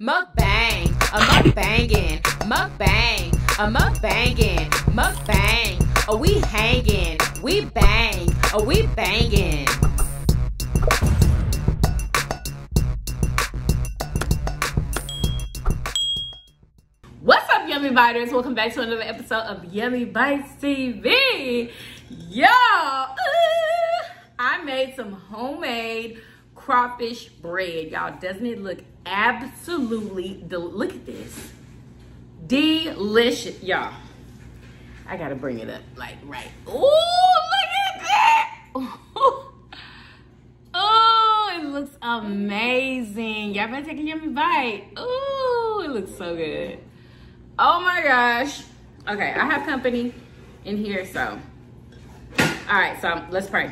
Mukbang, a mukbangin', mukbang, a mukbangin', mukbang, a we hangin', we bang, a we bangin'. What's up, Yummy Biters? Welcome back to another episode of Yummy Bites TV. Yo, I made some homemade crawfish bread, y'all. Doesn't it look absolutely look at this, delicious, y'all. I gotta bring it up like right. Oh, look at that. Oh, it looks amazing, y'all. Better take a yummy bite. Oh, it looks so good. Oh my gosh. Okay, I have company in here, so all right, so let's pray.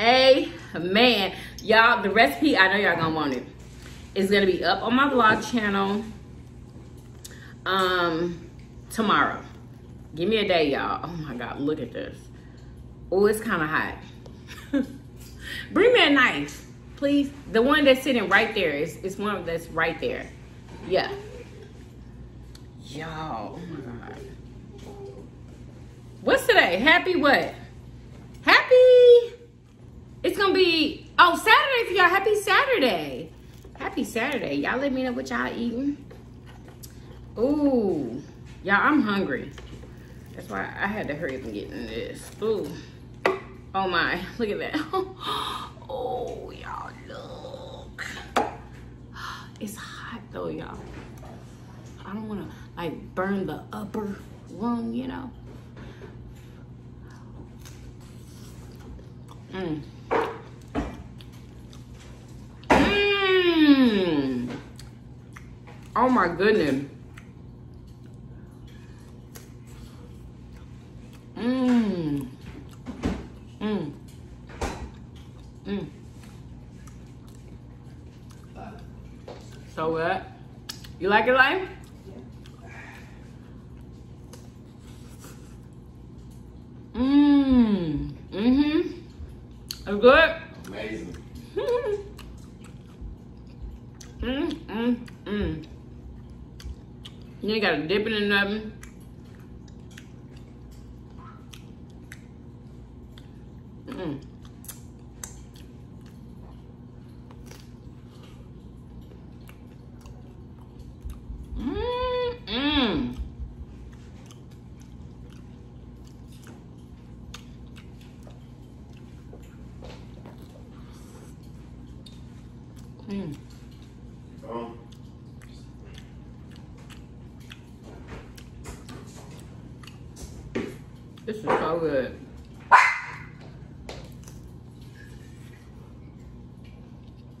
Amen. Y'all, the recipe, I know y'all gonna want it. It's gonna be up on my vlog channel tomorrow. Give me a day, y'all. Oh my God, look at this. Oh, it's kind of hot. Bring me a knife, please. The one that's sitting right there is one that's right there. Yeah. Y'all, oh my God. What's today? Happy what? Happy. It's gonna be, oh, Saturday for y'all. Happy Saturday. Happy Saturday. Y'all let me know what y'all eating. Ooh, y'all, I'm hungry. That's why I had to hurry up and get in this. Ooh, oh my, look at that. Oh, y'all, look. It's hot though, y'all. I don't wanna like burn the upper lung, you know? Mmm. Oh my goodness. Mmm. Mmm. Mmm. So what? You like it, life? Mmm. Mm-hmm. It's good. Amazing. Mmm. Mmm. Mmm. You ain't gotta dip it in nothing. Mm. Mm mm. Mm. Oh. This is so good.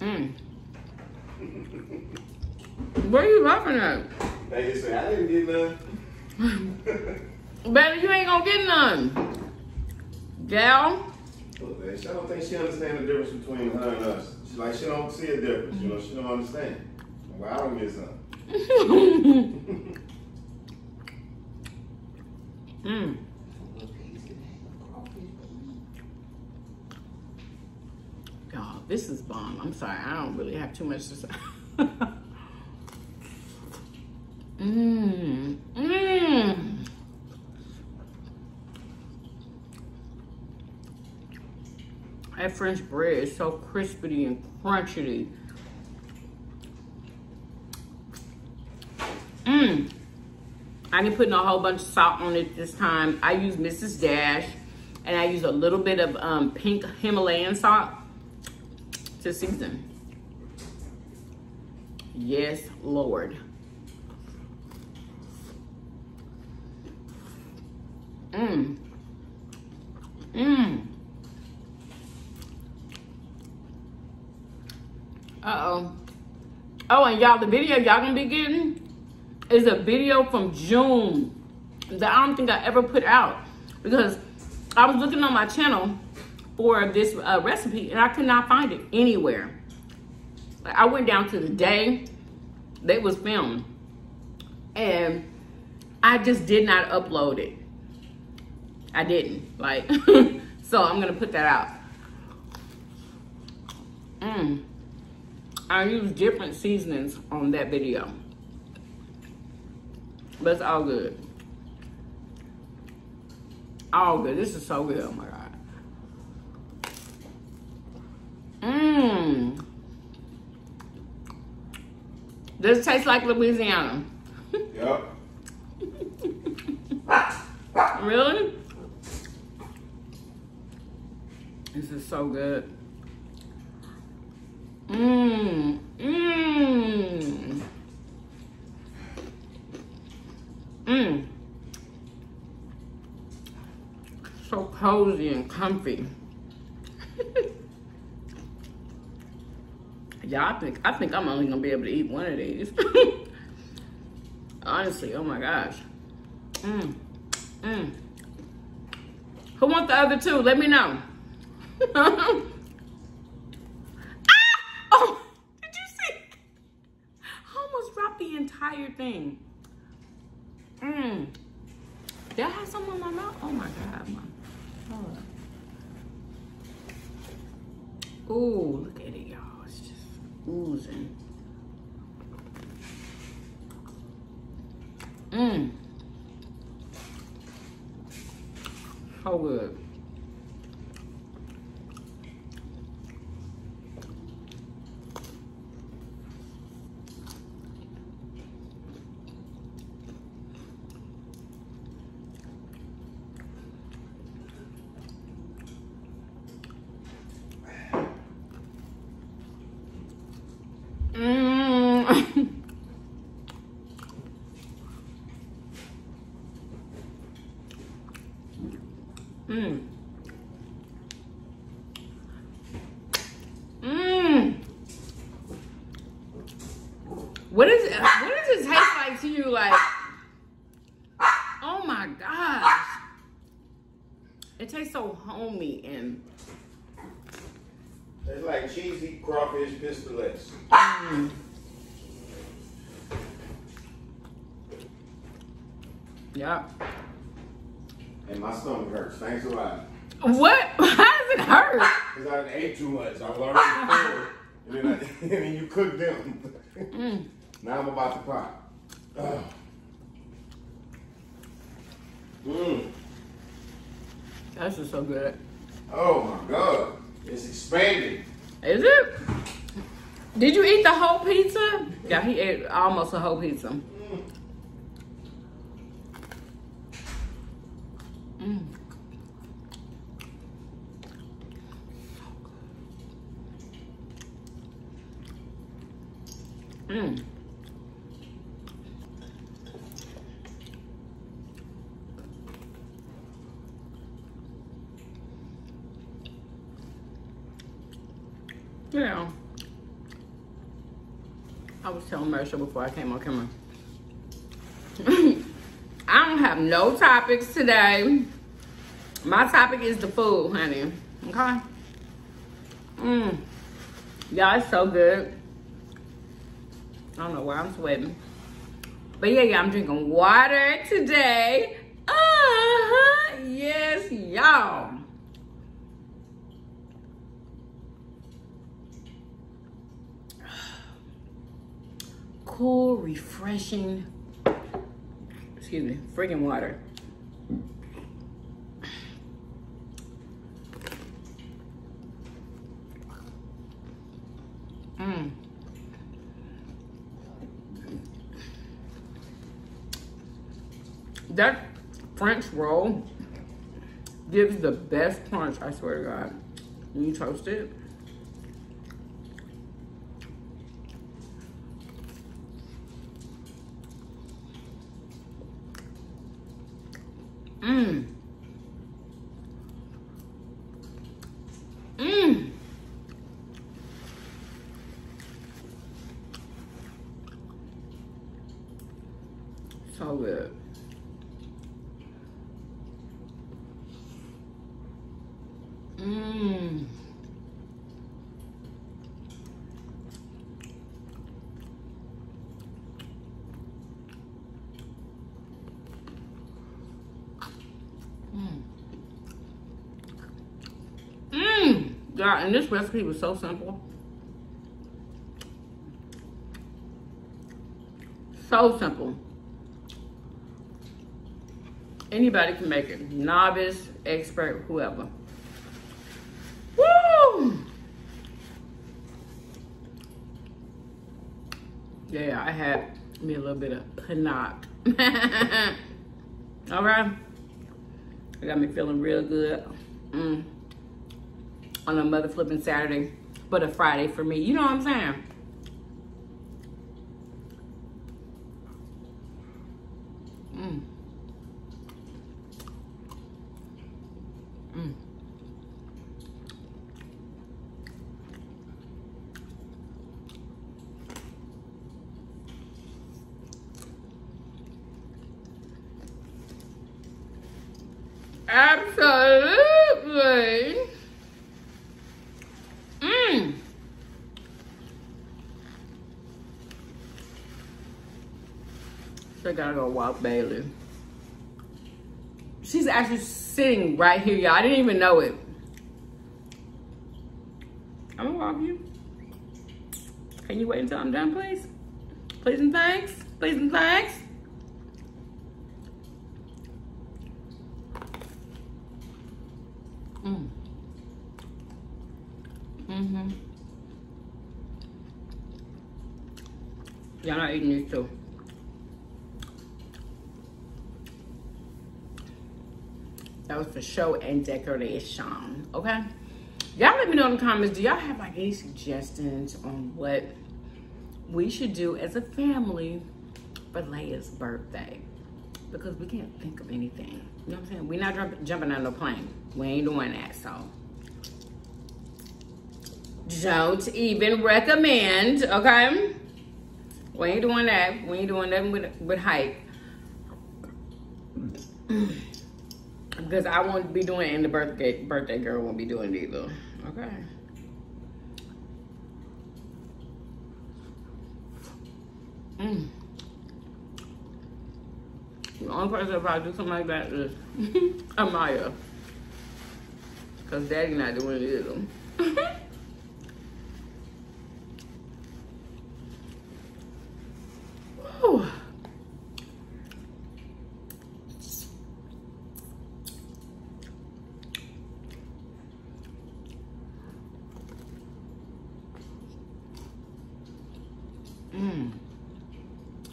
Mm. What are you laughing at? They just said, I didn't get none. Baby, you ain't gonna get none. Gal? Look, man, she don't think she understands the difference between her and us. She, like, she don't see a difference, you know, she don't understand. Why I don't get something? Mmm. This is bomb. I'm sorry, I don't really have too much to say. Mmm. Mmm. That French bread is so crispy and crunchy. Mmm. I didn't put a whole bunch of salt on it this time. I used Mrs. Dash and I used a little bit of pink Himalayan salt to season. Yes, Lord. Mmm. Mmm. Uh-oh. Oh, and y'all, the video y'all gonna be getting is a video from June that I don't think I ever put out because I was looking on my channel for this recipe and I could not find it anywhere. Like, I went down to the day that it was filmed and I just did not upload it. I didn't, like, so I'm gonna put that out. Mmm. I used different seasonings on that video, but it's all good. All good. This is so good. Oh my God. Mmm. Does it taste like Louisiana? Yep. Really? This is so good. Mmm. Mmm. Mmm. So cozy and comfy. Yeah, I think I'm only gonna be able to eat one of these. Honestly, oh my gosh. Mmm. Mmm. Who wants the other two? Let me know. Ah! Oh, did you see? I almost dropped the entire thing. Mmm. Did I have some on my mouth? Oh my God, my. Hold up. Ooh, look at it, y'all. It's just oozing. Mmm. So good. Mmm. Mmm. What does it taste like to you? Like, oh my gosh. It tastes so homey and it's like cheesy crawfish pistolets. Mm. Yeah. And my stomach hurts. Thanks a lot. What? How does it hurt? Because I ate too much. I've already full. And then you cook them. Mm. Now I'm about to pop. Mmm. That's just so good. Oh my God. It's expanding. Is it? Did you eat the whole pizza? Yeah, he ate almost a whole pizza. Mm. Mm. Mm. You know, I was telling Marisha before I came on camera. I don't have no topics today. My topic is the food, honey. Okay? Mmm. Y'all, it's so good. I don't know why I'm sweating. But yeah, I'm drinking water today. Uh-huh. Yes, y'all. Cool, refreshing, excuse me, friggin' water. That French roll gives the best crunch, I swear to God. When you toast it. Mmm. Mmm. So good. Mmm. Mmm. Mmm. God, and this recipe was so simple. So simple. Anybody can make it. Novice, expert, whoever. Woo! Yeah, I had me a little bit of Pinaq. All right. It got me feeling real good. On a mother flipping Saturday, but a Friday for me. You know what I'm saying? Absolutely. So I gotta go walk Bailey. She's actually sitting right here, y'all. I didn't even know it. I'm gonna walk you. Can you wait until I'm done, please? Please and thanks. Please and thanks. Y'all not eating these too. That was for show and decoration. Okay? Y'all let me know in the comments. Do y'all have like any suggestions on what we should do as a family for Leia's birthday? Because we can't think of anything. You know what I'm saying? We're not jumping on no plane. We ain't doing that, so. Don't even recommend, okay? We ain't doing that. We ain't doing nothing with hype. Because I won't be doing it and the birthday girl won't be doing it either. Okay. The only person that probably do something like that is Amaya. Because Daddy not doing it either.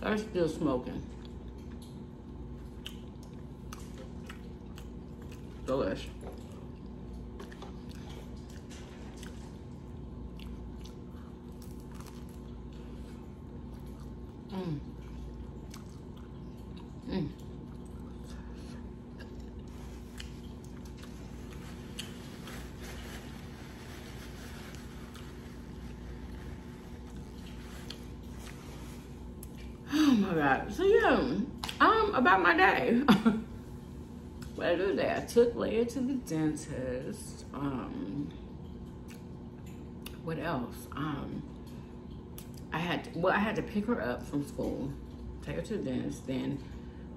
I'm still smoking. Delish. So yeah, about my day. What I do today, I took Leia to the dentist. What else? I had to pick her up from school, take her to the dentist. Then,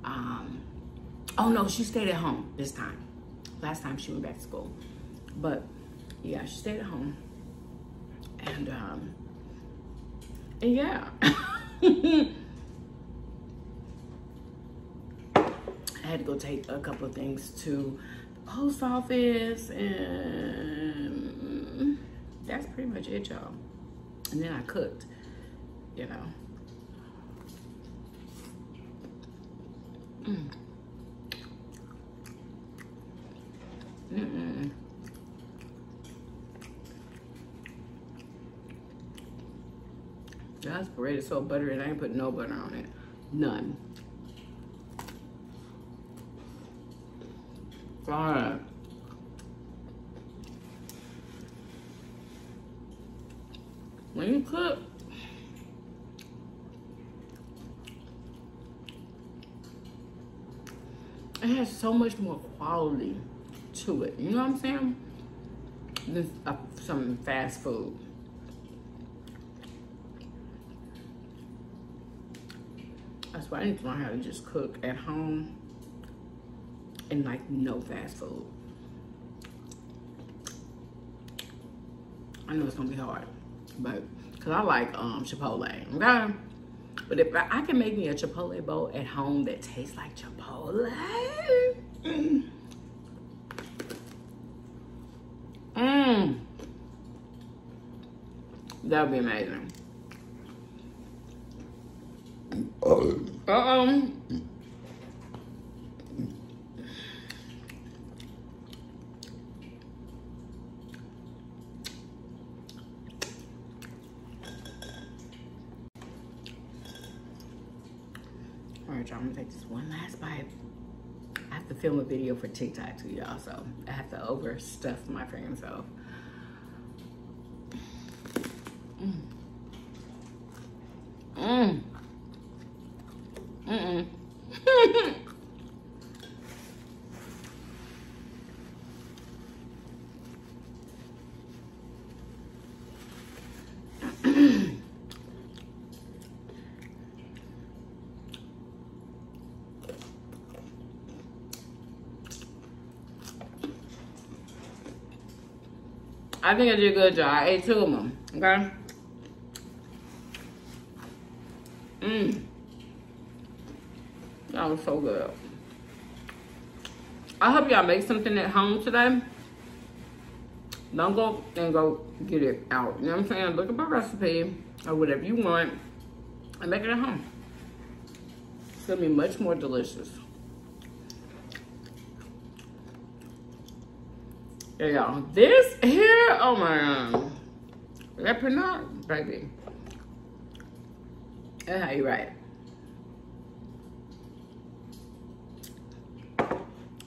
oh no, she stayed at home this time. Last time she went back to school, but yeah, she stayed at home. And yeah. I had to go take a couple of things to the post office, and that's pretty much it, y'all. And then I cooked, you know. Y'all's bread is so buttery, and I ain't put no butter on it, none. God. When you cook, it has so much more quality to it. You know what I'm saying? Than some fast food. That's why I need to learn how to just cook at home. And like no fast food. I know it's gonna be hard, but cause I like Chipotle, okay? But if I can make me a Chipotle bowl at home that tastes like Chipotle. That would be amazing. Alright, y'all, I'm gonna take this one last bite. I have to film a video for TikTok too, y'all, so I have to overstuff my freaking self. I think I did a good job. I ate two of them, okay? That was so good. I hope y'all make something at home today. Don't go and go get it out. You know what I'm saying? Look up a recipe or whatever you want and make it at home. It's gonna be much more delicious. There y'all. This here, oh my God. That Pinaq, baby. That's how you write it.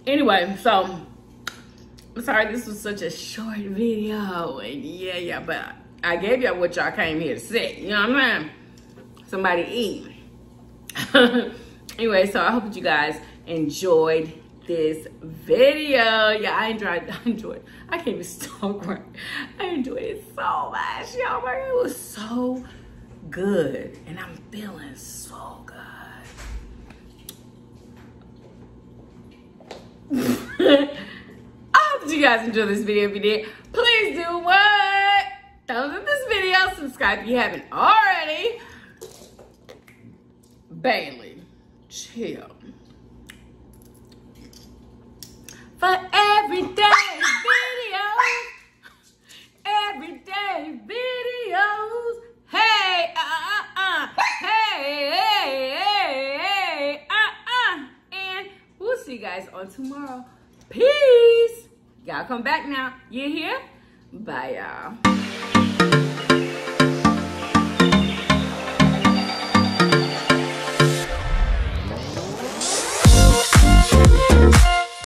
Anyway, so, I'm sorry this was such a short video. And yeah, but I gave y'all what y'all came here to see. You know what I mean? Somebody eat. Anyway, so I hope that you guys enjoyed this video. Yeah, I enjoyed. I can't even talk right. I enjoyed it so much, y'all. It was so good, and I'm feeling so good. I hope you guys enjoyed this video. If you did, please do what? Thumbs up this video, subscribe if you haven't already. Bailey, chill. For everyday videos, hey, hey, hey, hey, hey, and we'll see you guys on tomorrow. Peace. Y'all come back now. You hear? Bye, y'all.